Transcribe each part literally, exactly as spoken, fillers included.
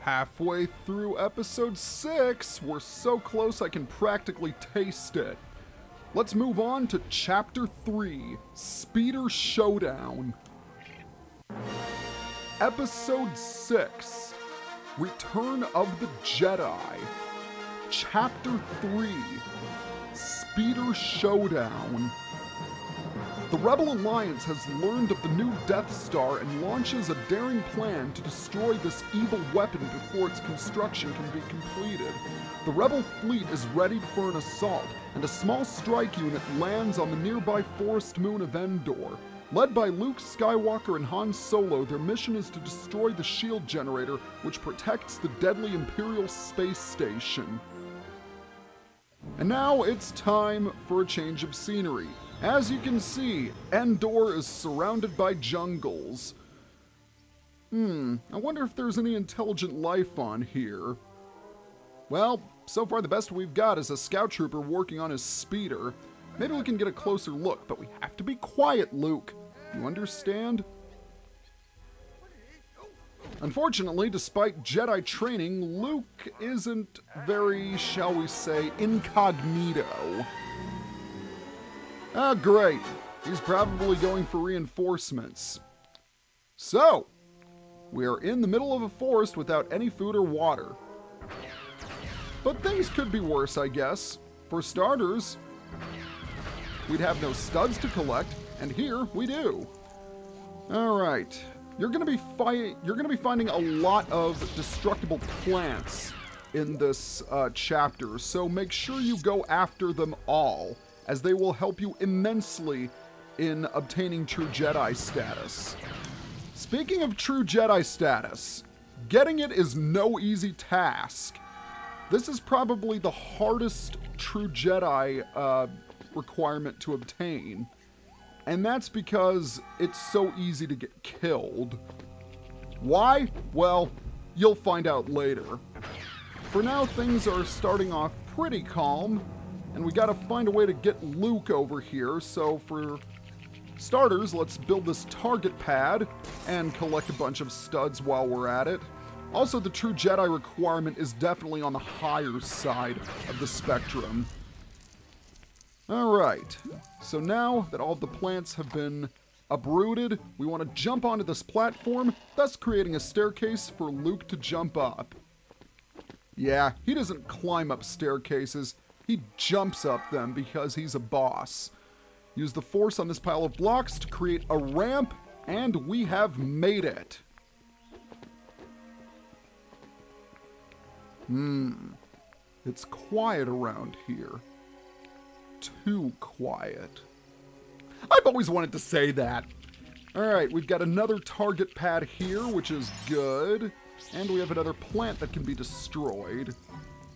Halfway through episode six, we're so close I can practically taste it. Let's move on to chapter three, Speeder Showdown. Episode six, Return of the Jedi. Chapter three, Speeder Showdown. The Rebel Alliance has learned of the new Death Star and launches a daring plan to destroy this evil weapon before its construction can be completed. The Rebel fleet is ready for an assault, and a small strike unit lands on the nearby forest moon of Endor. Led by Luke Skywalker and Han Solo, their mission is to destroy the shield generator, which protects the deadly Imperial Space Station. And now it's time for a change of scenery. As you can see, Endor is surrounded by jungles. Hmm, I wonder if there's any intelligent life on here. Well, so far the best we've got is a scout trooper working on his speeder. Maybe we can get a closer look, but we have to be quiet, Luke. You understand? Unfortunately, despite Jedi training, Luke isn't very, shall we say, incognito. Ah, great. He's probably going for reinforcements. So, we are in the middle of a forest without any food or water. But things could be worse, I guess. For starters, we'd have no studs to collect, and here we do. All right. You're going to be fi- you're going to be finding a lot of destructible plants in this uh, chapter, so make sure you go after them all, as they will help you immensely in obtaining True Jedi status. Speaking of True Jedi status, getting it is no easy task. This is probably the hardest True Jedi uh, requirement to obtain, and that's because it's so easy to get killed. Why? Well, you'll find out later. For now, things are starting off pretty calm, and we gotta find a way to get Luke over here, so for starters, let's build this target pad and collect a bunch of studs while we're at it. Also, the True Jedi requirement is definitely on the higher side of the spectrum. Alright, so now that all the plants have been uprooted, we want to jump onto this platform, thus creating a staircase for Luke to jump up. Yeah, he doesn't climb up staircases. He jumps up them because he's a boss. Use the force on this pile of blocks to create a ramp, and we have made it. Hmm. It's quiet around here. Too quiet. I've always wanted to say that. Alright, we've got another target pad here, which is good. And we have another plant that can be destroyed.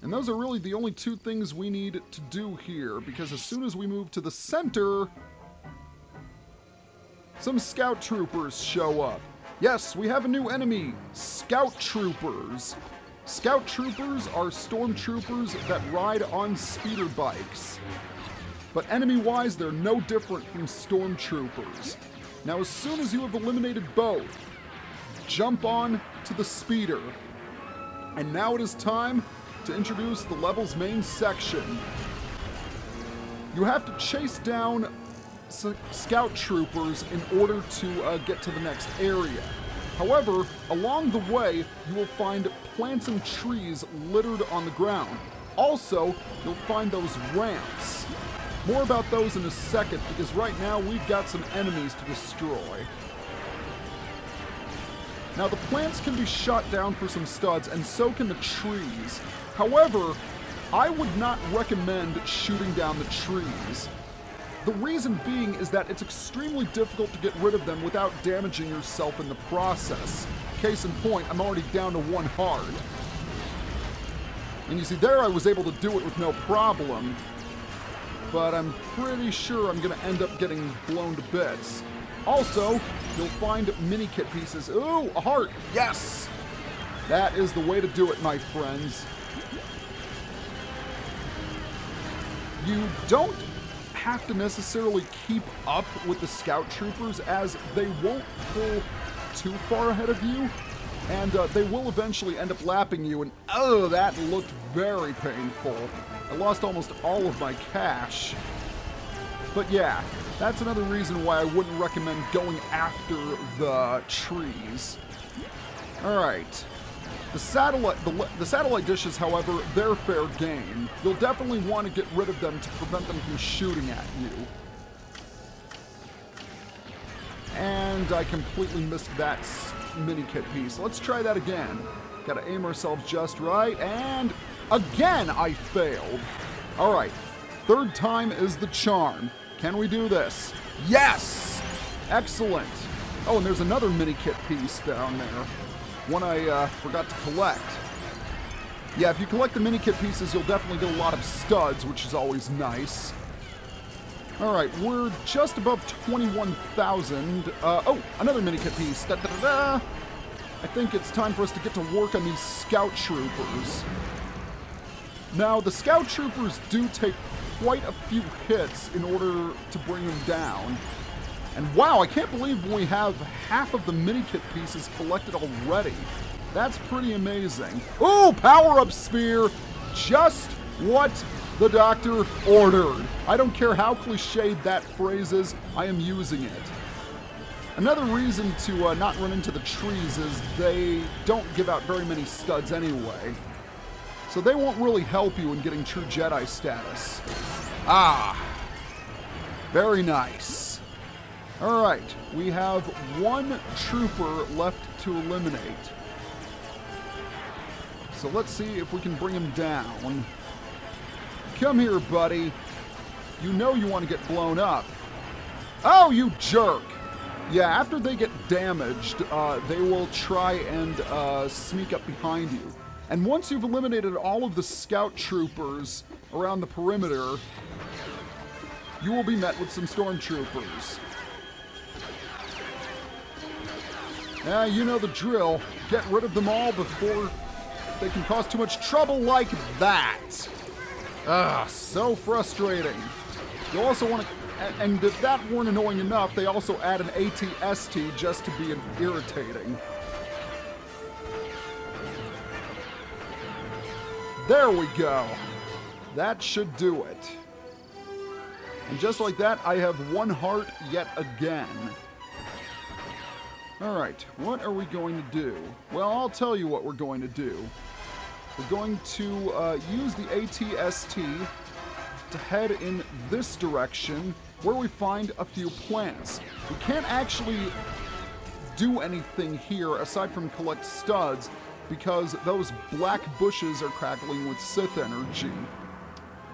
And those are really the only two things we need to do here, because as soon as we move to the center, some scout troopers show up. Yes, we have a new enemy, scout troopers. Scout troopers are stormtroopers that ride on speeder bikes. But enemy-wise, they're no different from stormtroopers. Now, as soon as you have eliminated both, jump on to the speeder. And now it is time to introduce the level's main section. You have to chase down scout troopers in order to uh, get to the next area. However, along the way, you will find plants and trees littered on the ground. Also, you'll find those ramps. More about those in a second, because right now we've got some enemies to destroy. Now, the plants can be shot down for some studs, and so can the trees. However, I would not recommend shooting down the trees. The reason being is that it's extremely difficult to get rid of them without damaging yourself in the process. Case in point, I'm already down to one heart. And you see, there I was able to do it with no problem, but I'm pretty sure I'm going to end up getting blown to bits. Also, you'll find mini kit pieces. Ooh, a heart! Yes! That is the way to do it, my friends. You don't have to necessarily keep up with the scout troopers, as they won't pull too far ahead of you, and uh, they will eventually end up lapping you, and oh, that looked very painful. I lost almost all of my cash. But yeah, that's another reason why I wouldn't recommend going after the trees. Alright. The satellite, the, the satellite dishes, however, they're fair game. You'll definitely want to get rid of them to prevent them from shooting at you. And I completely missed that mini-kit piece. Let's try that again. Gotta aim ourselves just right, and again I failed. Alright, third time is the charm. Can we do this? Yes! Excellent. Oh, and there's another mini-kit piece down there. One I uh, forgot to collect. Yeah, if you collect the mini kit pieces, you'll definitely get a lot of studs, which is always nice. All right, we're just above twenty-one thousand. Uh, oh, another mini kit piece. Da, da, da, da. I think it's time for us to get to work on these scout troopers. Now, the scout troopers do take quite a few hits in order to bring them down. And wow, I can't believe we have half of the mini-kit pieces collected already. That's pretty amazing. Ooh, power-up spear! Just what the doctor ordered. I don't care how cliched that phrase is, I am using it. Another reason to uh, not run into the trees is they don't give out very many studs anyway. So they won't really help you in getting True Jedi status. Ah, very nice. Alright, we have one trooper left to eliminate. So let's see if we can bring him down. Come here, buddy. You know you want to get blown up. Oh, you jerk! Yeah, after they get damaged, uh, they will try and uh, sneak up behind you. And once you've eliminated all of the scout troopers around the perimeter, you will be met with some stormtroopers. Yeah, you know the drill. Get rid of them all before they can cause too much trouble like that. Ah, so frustrating. You also want to, and if that weren't annoying enough, they also add an A T S T just to be irritating. There we go. That should do it. And just like that, I have one heart yet again. Alright, what are we going to do? Well, I'll tell you what we're going to do. We're going to uh, use the A T S T to head in this direction, where we find a few plants. We can't actually do anything here, aside from collect studs, because those black bushes are crackling with Sith energy.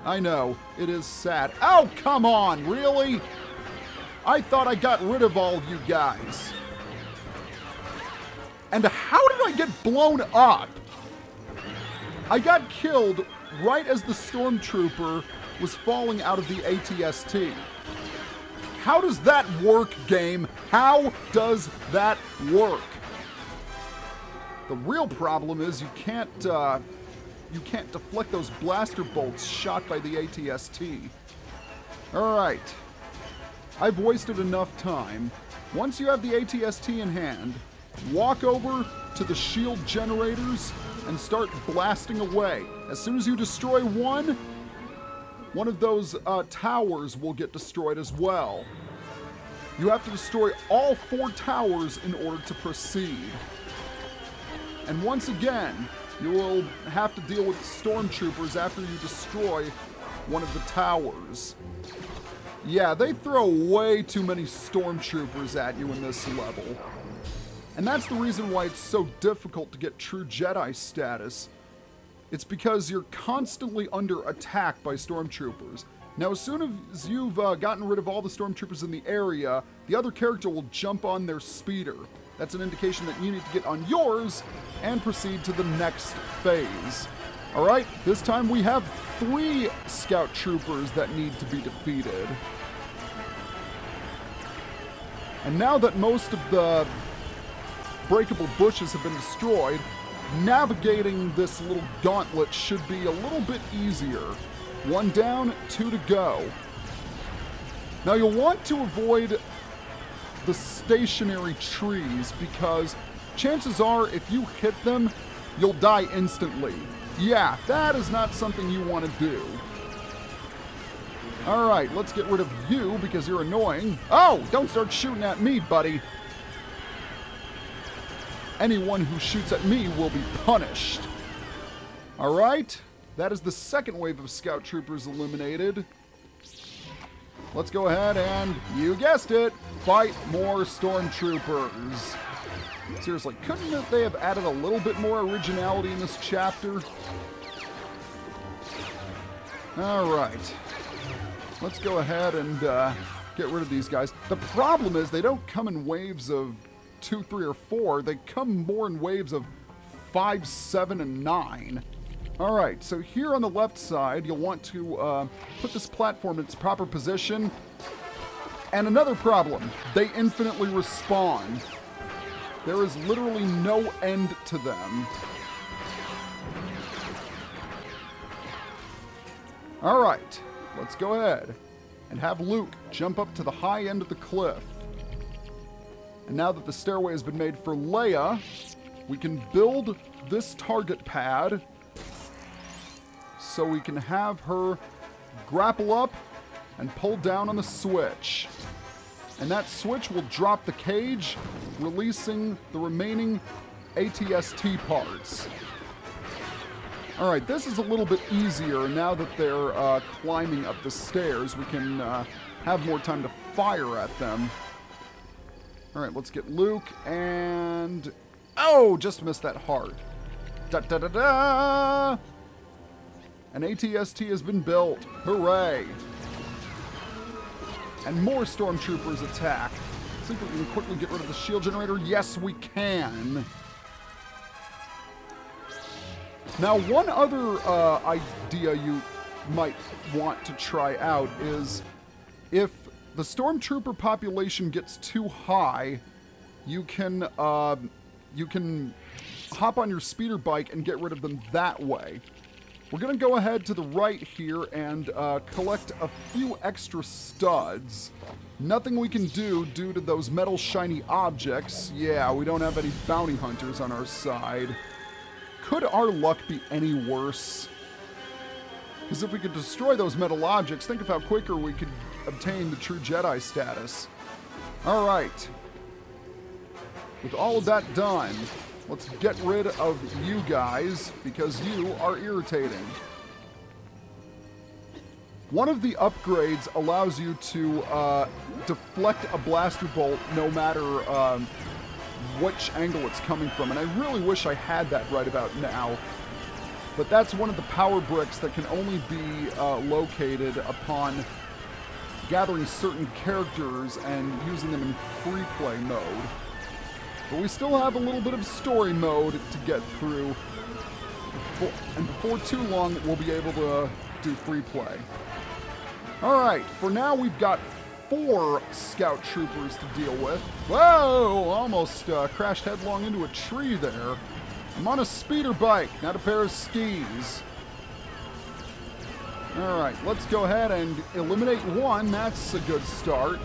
I know, it is sad. Oh, come on, really? I thought I got rid of all of you guys. And how did I get blown up? I got killed right as the stormtrooper was falling out of the A T S T. How does that work, game? How does that work? The real problem is you can't uh, you can't deflect those blaster bolts shot by the A T S T. All right, I've wasted enough time. Once you have the A T S T in hand, walk over to the shield generators and start blasting away. As soon as you destroy one, one of those uh, towers will get destroyed as well. You have to destroy all four towers in order to proceed. And once again, you will have to deal with stormtroopers after you destroy one of the towers. Yeah, they throw way too many stormtroopers at you in this level. And that's the reason why it's so difficult to get True Jedi status. It's because you're constantly under attack by stormtroopers. Now, as soon as you've uh, gotten rid of all the stormtroopers in the area, the other character will jump on their speeder. That's an indication that you need to get on yours and proceed to the next phase. All right, this time we have three scout troopers that need to be defeated. And now that most of the breakable bushes have been destroyed, navigating this little gauntlet should be a little bit easier. One down, two to go. Now you'll want to avoid the stationary trees because chances are if you hit them, you'll die instantly. Yeah, that is not something you want to do. Alright, let's get rid of you because you're annoying. Oh, don't start shooting at me, buddy. Anyone who shoots at me will be punished. Alright, that is the second wave of scout troopers eliminated. Let's go ahead and, you guessed it, fight more stormtroopers. Seriously, couldn't they have added a little bit more originality in this chapter? Alright. Let's go ahead and uh, get rid of these guys. The problem is they don't come in waves of two, three, or four. They come more in waves of five, seven, and nine. All right, so here on the left side, you'll want to uh, put this platform in its proper position. And another problem, they infinitely respawn. There is literally no end to them. All right. Let's go ahead and have Luke jump up to the high end of the cliff. And now that the stairway has been made for Leia, we can build this target pad so we can have her grapple up and pull down on the switch. And that switch will drop the cage, releasing the remaining A T S T parts. Alright, this is a little bit easier now that they're uh, climbing up the stairs. We can uh, have more time to fire at them. Alright, let's get Luke and... Oh, just missed that hard. Da-da-da-da! An A T S T has been built. Hooray! And more stormtroopers attack. See if we can quickly get rid of the shield generator. Yes, we can! Now, one other uh, idea you might want to try out is if the stormtrooper population gets too high, you can uh, you can hop on your speeder bike and get rid of them that way. We're going to go ahead to the right here and uh, collect a few extra studs. Nothing we can do due to those metal shiny objects. Yeah, we don't have any bounty hunters on our side. Could our luck be any worse? Because if we could destroy those metal objects, think of how quicker we could obtain the True Jedi status. All right. With all of that done, let's get rid of you guys because you are irritating. One of the upgrades allows you to uh, deflect a blaster bolt no matter... Um, which angle it's coming from, and I really wish I had that right about now, but that's one of the power bricks that can only be uh, located upon gathering certain characters and using them in free play mode. But we still have a little bit of story mode to get through, and before too long we'll be able to do free play. Alright, for now we've got four scout troopers to deal with. Whoa! Almost uh, crashed headlong into a tree there. I'm on a speeder bike, not a pair of skis. Alright, let's go ahead and eliminate one. That's a good start.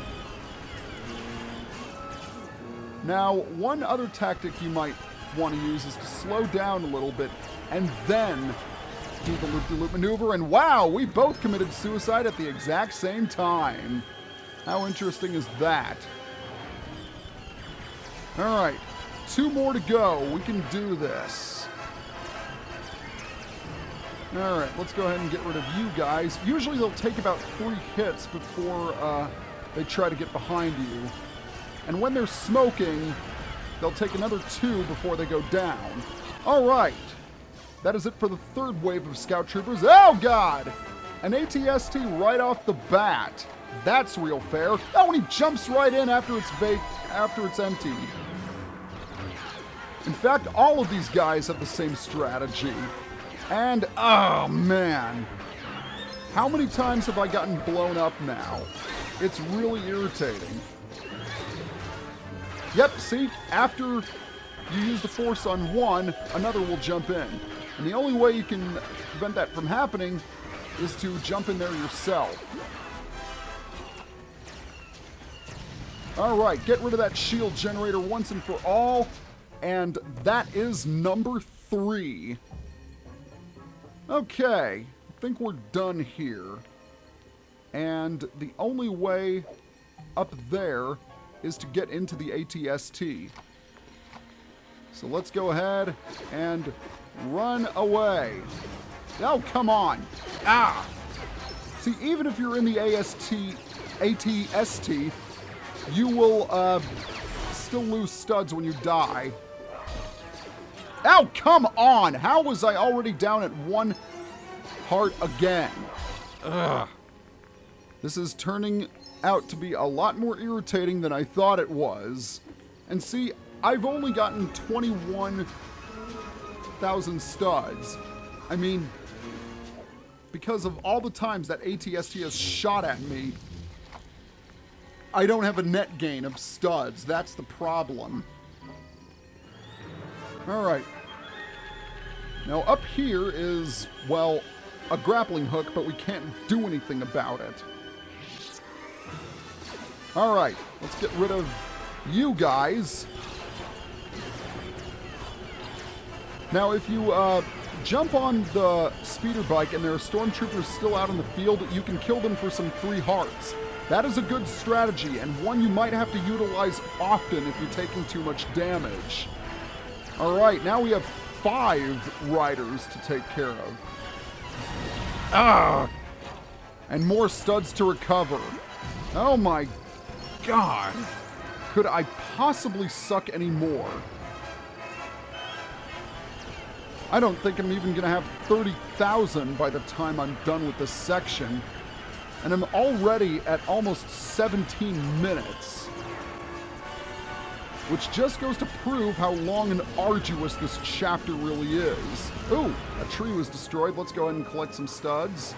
Now, one other tactic you might want to use is to slow down a little bit and then do the loop-de-loop maneuver. And wow, we both committed suicide at the exact same time. How interesting is that? All right, two more to go. We can do this. All right, let's go ahead and get rid of you guys. Usually they'll take about three hits before uh, they try to get behind you. And when they're smoking, they'll take another two before they go down. All right, that is it for the third wave of scout troopers. Oh God, an A T S T right off the bat. That's real fair. Oh, and he jumps right in after it's vac- after it's emptied. In fact, all of these guys have the same strategy. And, oh, man. How many times have I gotten blown up now? It's really irritating. Yep, see? After you use the force on one, another will jump in. And the only way you can prevent that from happening is to jump in there yourself. All right, get rid of that shield generator once and for all. And that is number three. Okay, I think we're done here. And the only way up there is to get into the A T S T. So let's go ahead and run away. Oh, come on. Ah! See, even if you're in the A S T, A T S T, you will uh, still lose studs when you die. Oh, come on! How was I already down at one heart again? Ugh. This is turning out to be a lot more irritating than I thought it was. And see, I've only gotten twenty-one thousand studs. I mean, because of all the times that A T S T has shot at me, I don't have a net gain of studs. That's the problem. All right. Now up here is, well, a grappling hook, but we can't do anything about it. All right, let's get rid of you guys. Now, if you uh, jump on the speeder bike and there are stormtroopers still out in the field, you can kill them for some free hearts. That is a good strategy, and one you might have to utilize often if you're taking too much damage. All right, now we have five riders to take care of. Ah! And more studs to recover. Oh my God. Could I possibly suck any more? I don't think I'm even gonna have thirty thousand by the time I'm done with this section. And I'm already at almost seventeen minutes. Which just goes to prove how long and arduous this chapter really is. Ooh, a tree was destroyed. Let's go ahead and collect some studs.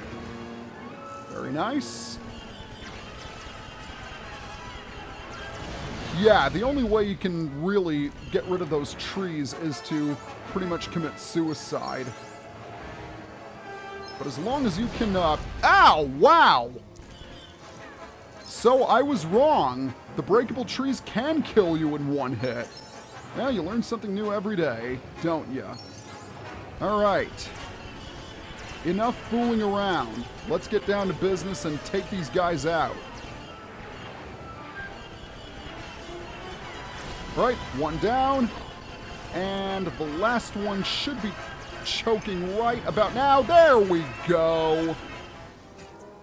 Very nice. Yeah, the only way you can really get rid of those trees is to pretty much commit suicide. But as long as you can, uh... Ow! Wow! So I was wrong. The breakable trees can kill you in one hit. Well, you learn something new every day, don't you? Alright. Enough fooling around. Let's get down to business and take these guys out. Right, one down. And the last one should be choking right about now. There we go.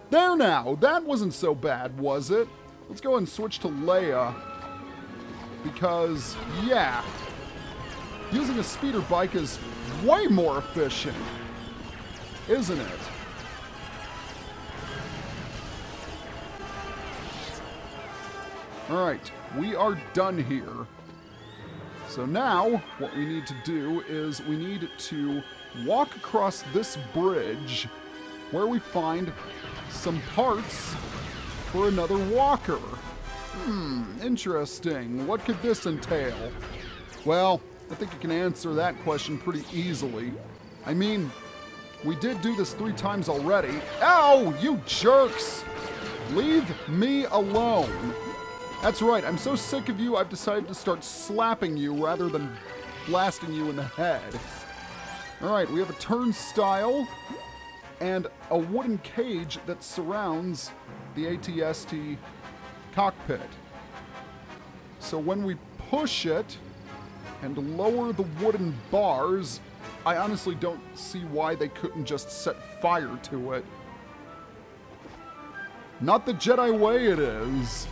There now. That wasn't so bad, was it? Let's go and switch to Leia. Because, yeah. Using a speeder bike is way more efficient. Isn't it? Alright, we are done here. So now, what we need to do is we need to walk across this bridge where we find some parts for another walker. Hmm, interesting. What could this entail? Well, I think you can answer that question pretty easily. I mean, we did do this three times already. Ow, you jerks! Leave me alone. That's right, I'm so sick of you, I've decided to start slapping you rather than blasting you in the head. Alright, we have a turnstile and a wooden cage that surrounds the A T S T cockpit. So when we push it and lower the wooden bars, I honestly don't see why they couldn't just set fire to it. Not the Jedi way it is.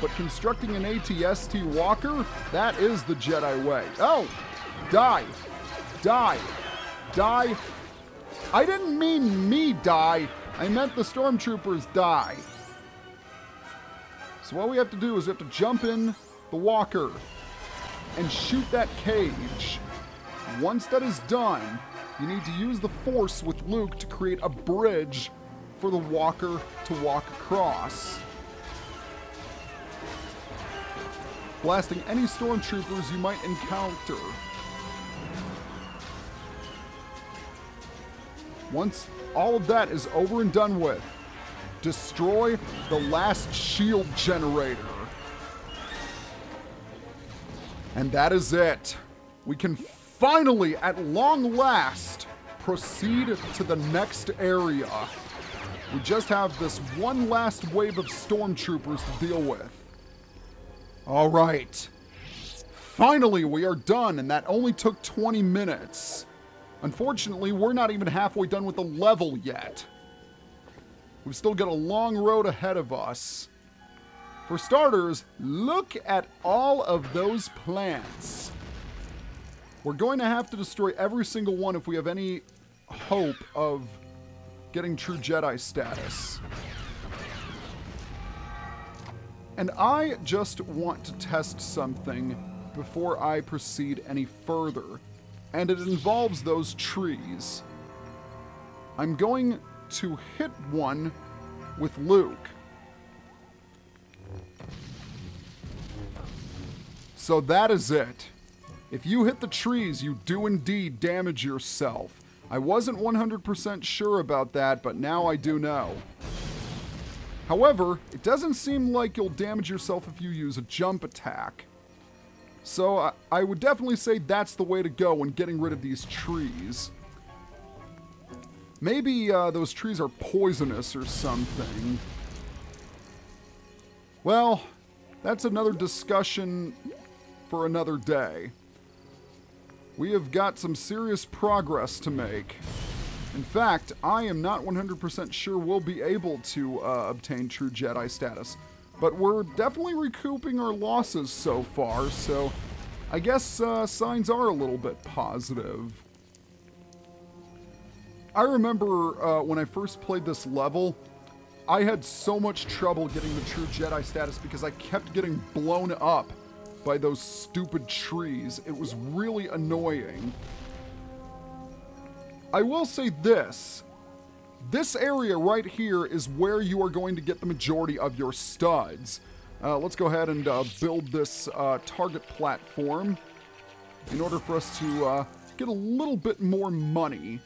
But constructing an A T S T walker, that is the Jedi way. Oh! Die! Die! Die! I didn't mean me die, I meant the stormtroopers die. So what we have to do is we have to jump in the walker and shoot that cage. Once that is done, you need to use the Force with Luke to create a bridge for the walker to walk across. Blasting any stormtroopers you might encounter. Once all of that is over and done with, destroy the last shield generator. And that is it. We can finally, at long last, proceed to the next area. We just have this one last wave of stormtroopers to deal with. All right. Finally, we are done, and that only took twenty minutes. Unfortunately, we're not even halfway done with the level yet. We've still got a long road ahead of us. For starters, look at all of those plants. We're going to have to destroy every single one if we have any hope of getting True Jedi status. And I just want to test something before I proceed any further, and it involves those trees. I'm going to hit one with Luke. So that is it. If you hit the trees, you do indeed damage yourself. I wasn't one hundred percent sure about that, but now I do know. However, it doesn't seem like you'll damage yourself if you use a jump attack. So I, I would definitely say that's the way to go when getting rid of these trees. Maybe uh, those trees are poisonous or something. Well, that's another discussion for another day. We have got some serious progress to make. In fact, I am not one hundred percent sure we'll be able to uh, obtain True Jedi status, but we're definitely recouping our losses so far, so I guess uh, signs are a little bit positive. I remember uh, when I first played this level, I had so much trouble getting the True Jedi status because I kept getting blown up by those stupid trees. It was really annoying. I will say this. This area right here is where you are going to get the majority of your studs. Uh, let's go ahead and uh, build this uh, target platform in order for us to uh, get a little bit more money.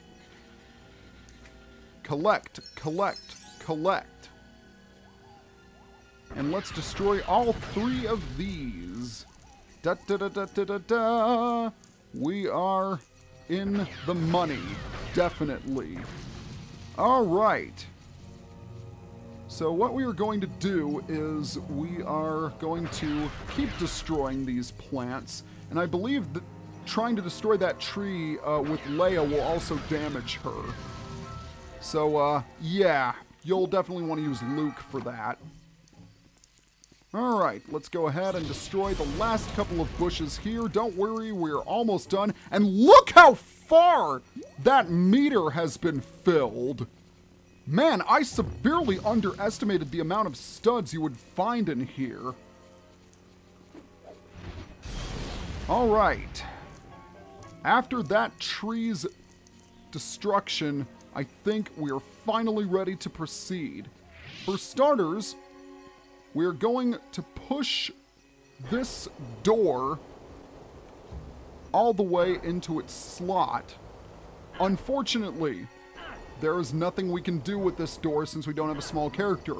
Collect, collect. Collect. And let's destroy all three of these. Da, da, da, da, da, da, da. We are in the money, definitely. All right. So what we are going to do is we are going to keep destroying these plants, and I believe that trying to destroy that tree uh, with Leia will also damage her. So uh, yeah. You'll definitely want to use Luke for that. All right, let's go ahead and destroy the last couple of bushes here. Don't worry, we're almost done. And look how far that meter has been filled. Man, I severely underestimated the amount of studs you would find in here. All right. After that tree's destruction, I think we are finally ready to proceed. For starters, we're going to push this door all the way into its slot. Unfortunately, there is nothing we can do with this door since we don't have a small character.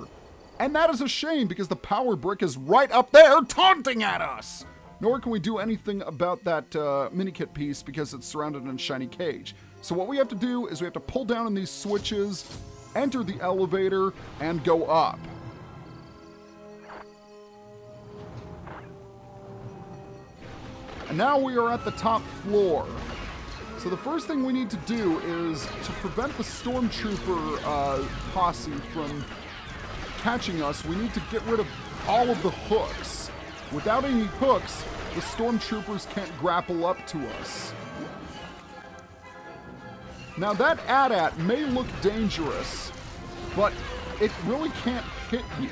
And that is a shame because the power brick is right up there taunting at us! Nor can we do anything about that uh, minikit piece because it's surrounded in a shiny cage. So what we have to do is we have to pull down on these switches, enter the elevator, and go up. And now we are at the top floor. So the first thing we need to do is to prevent the stormtrooper uh, posse from catching us, we need to get rid of all of the hooks. Without any hooks, the stormtroopers can't grapple up to us. Now that A T A T may look dangerous, but it really can't hit you.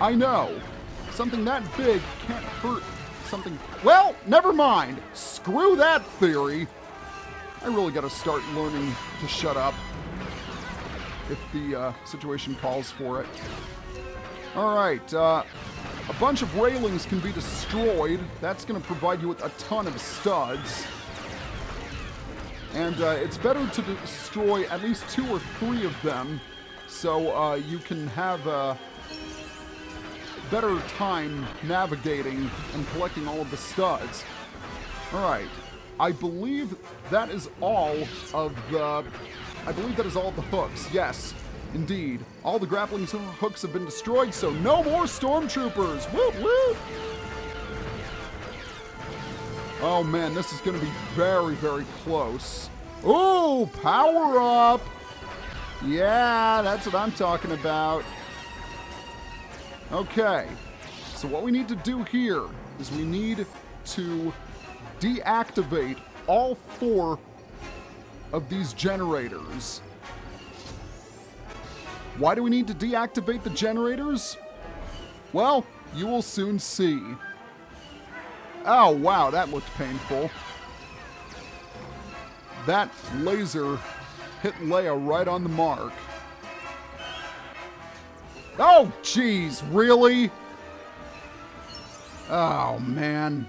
I know, something that big can't hurt something. Well, never mind. Screw that theory. I really gotta start learning to shut up if the uh, situation calls for it. All right. Uh, A bunch of railings can be destroyed. That's going to provide you with a ton of studs. And uh, it's better to destroy at least two or three of them so uh, you can have uh, better time navigating and collecting all of the studs. Alright, I believe that is all of the... I believe that is all of the hooks, yes. Indeed, all the grappling hooks have been destroyed, so no more Stormtroopers! Whoop, whoop! Oh man, this is going to be very, very close. Ooh, power up! Yeah, that's what I'm talking about. Okay, so what we need to do here is we need to deactivate all four of these generators. Why do we need to deactivate the generators? Well, you will soon see. Oh, wow, that looked painful. That laser hit Leia right on the mark. Oh, jeez, really? Oh, man.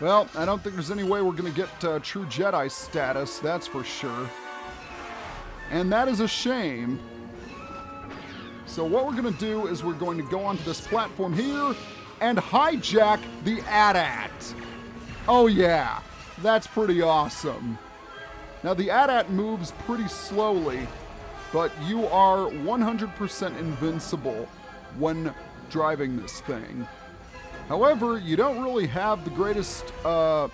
Well, I don't think there's any way we're going to get uh, True Jedi status, that's for sure. And that is a shame. So what we're going to do is we're going to go onto this platform here and hijack the A T A T. Oh yeah, that's pretty awesome. Now the A T A T moves pretty slowly, but you are one hundred percent invincible when driving this thing. However, you don't really have the greatest uh,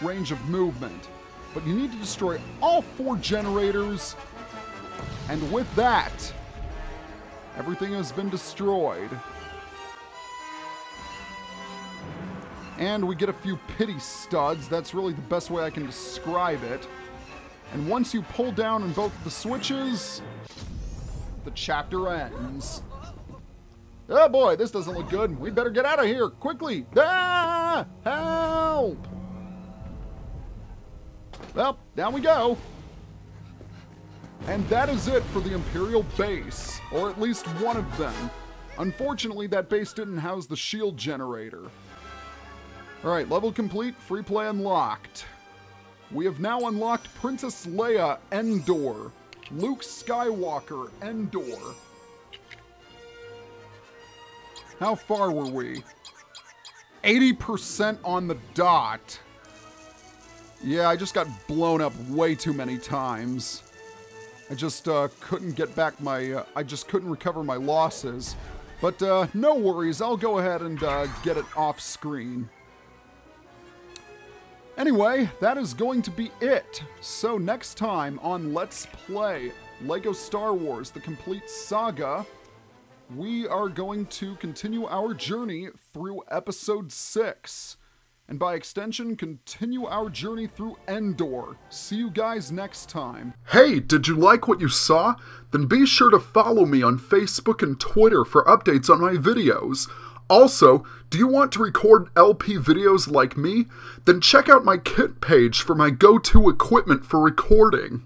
range of movement, but you need to destroy all four generators, and with that, everything has been destroyed. And we get a few pity studs. That's really the best way I can describe it. And once you pull down on both the switches, the chapter ends. Oh boy, this doesn't look good. We better get out of here, quickly. Ah, help! Well, down we go. And that is it for the Imperial base, or at least one of them. Unfortunately, that base didn't house the shield generator. Alright, level complete, free play unlocked. We have now unlocked Princess Leia Endor, Luke Skywalker Endor. How far were we? eighty percent on the dot. Yeah, I just got blown up way too many times. I just uh, couldn't get back my, uh, I just couldn't recover my losses. But uh, no worries, I'll go ahead and uh, get it off screen. Anyway, that is going to be it. So next time on Let's Play Lego Star Wars The Complete Saga, we are going to continue our journey through Episode six. And by extension, continue our journey through Endor. See you guys next time. Hey, did you like what you saw? Then be sure to follow me on Facebook and Twitter for updates on my videos. Also, do you want to record L P videos like me? Then check out my kit page for my go-to equipment for recording.